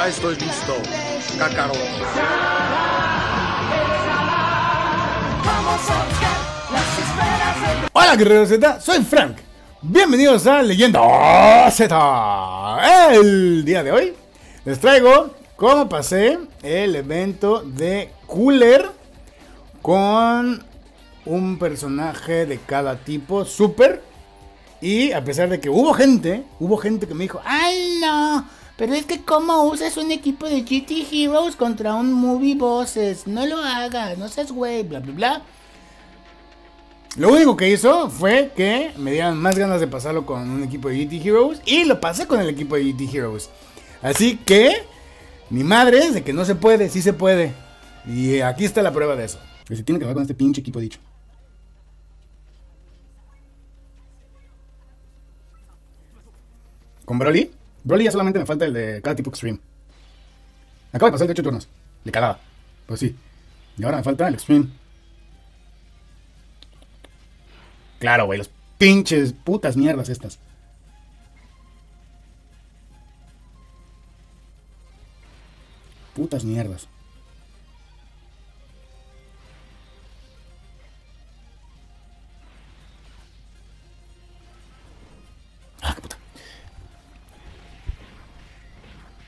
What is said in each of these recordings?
Ya estoy listo, Kakarot. Hola guerreros Z, soy Frank. Bienvenidos a Leyenda Z. El día de hoy les traigo cómo pasé el evento de Cooler con un personaje de cada tipo, super. Y a pesar de que hubo gente que me dijo, ¡ay no! Pero es que cómo usas un equipo de GT Heroes contra un Movie Bosses, no lo hagas, no seas güey, bla bla bla. Lo único que hizo fue que me dieran más ganas de pasarlo con un equipo de GT Heroes y lo pasé con el equipo de GT Heroes. Así que, mi madre es de que no se puede, sí se puede. Y aquí está la prueba de eso. Que se tiene que ver con este pinche equipo dicho. Con Broly. Broly ya solamente me falta el de cada tipo Extreme. Acaba de pasar el de 8 turnos. Le cagaba. Pues sí. Y ahora me falta el Extreme. Claro, güey. Las pinches putas mierdas estas. Putas mierdas.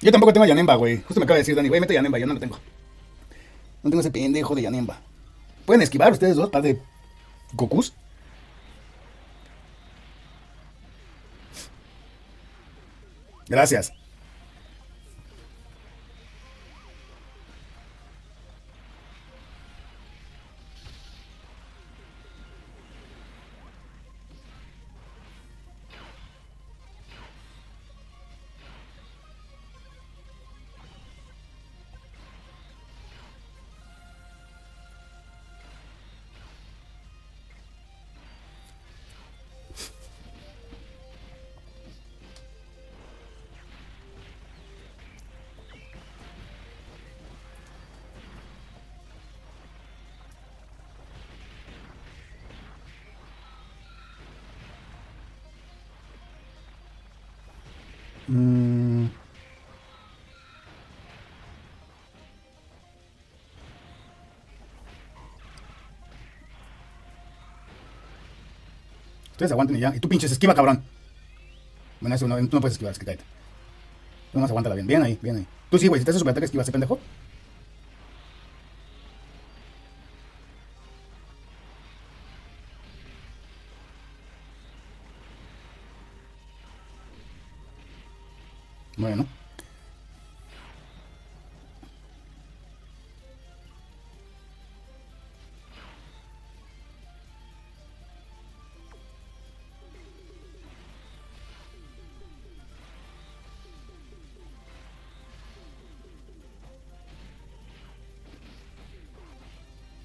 Yo tampoco tengo a Yanemba, güey. Justo me acaba de decir Dani, güey, mete a Yanemba, yo no lo tengo. No tengo ese pendejo de Yanemba. ¿Pueden esquivar ustedes dos, par de Gokus? Gracias. Ustedes aguanten y ya. Y tú pinches esquiva, cabrón. Bueno, eso no, tú no puedes esquivar, es que cállate. Tú nomás aguántala bien, bien ahí, bien ahí. Tú sí, güey, si te haces superataque esquiva, ese pendejo. Bueno.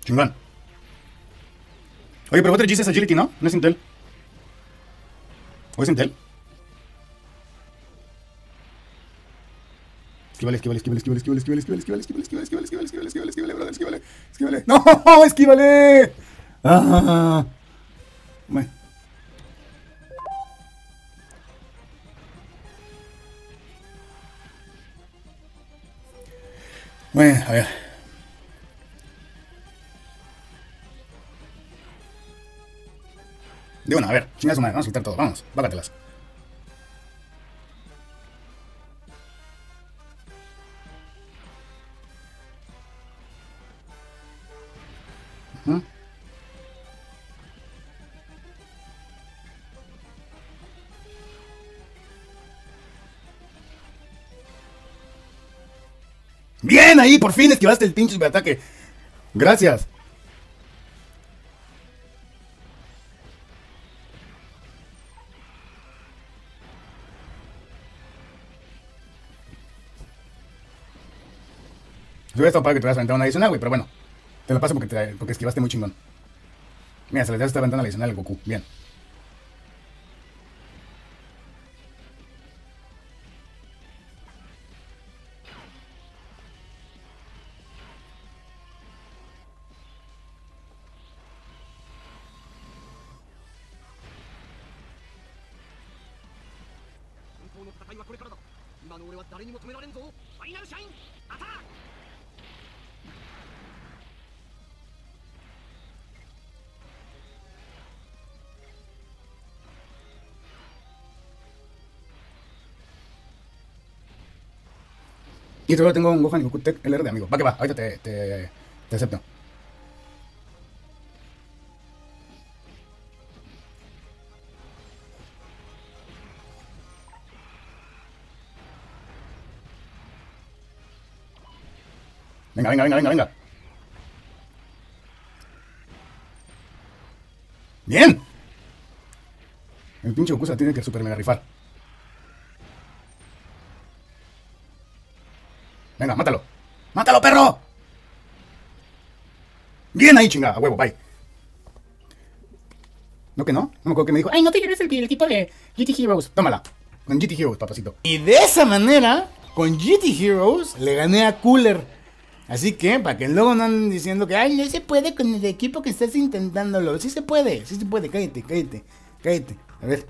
Chingón. Oye, pero otra G's es Agility, ¿no? No es Intel. ¿O es Intel? Esquivale. No, esquivale. Ah. Bueno. Bueno, a ver. De una, a ver, chingas madre, vamos a quitar todo, vamos, bácatelas. Bien ahí, por fin esquivaste el pinche superataque. Gracias. Yo hubiera estado para que te hubieras aventado una adicional, güey, pero bueno. Te lo paso porque esquivaste muy chingón. Mira, se le da esta ventana adicional al Goku. Bien. Y todavía tengo un Gohan y Goku QTLR de amigo. Va que va, ahorita te acepto. Venga, venga, venga, venga, venga. ¡Bien! El pinche Okuza tiene que super mega rifar. Venga, mátalo. ¡Mátalo, perro! Bien ahí, chinga, a huevo, bye. ¿No que no? No me acuerdo que me dijo. ¡Ay, no te eres el equipo de GT Heroes! Tómala. Con GT Heroes, papacito. Y de esa manera, con GT Heroes, le gané a Cooler. Así que, para que luego no anden diciendo que, ay, no se puede con el equipo que estás intentándolo. Sí se puede, cállate, cállate, cállate. A ver,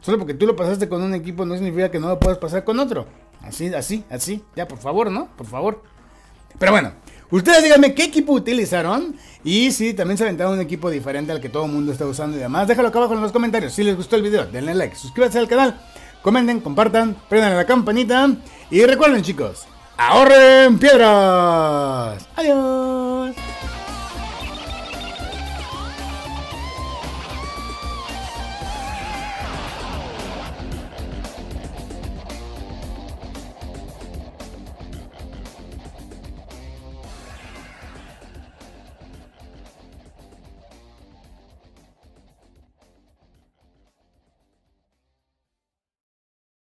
solo porque tú lo pasaste con un equipo no significa que no lo puedas pasar con otro. Así, así, así, ya por favor, ¿no? Por favor. Pero bueno, ustedes díganme qué equipo utilizaron y si también se aventaron un equipo diferente al que todo el mundo está usando y demás. Déjalo acá abajo en los comentarios. Si les gustó el video, denle like, suscríbanse al canal, comenten, compartan, prendan la campanita y recuerden, chicos, ahorren piedras. Adiós.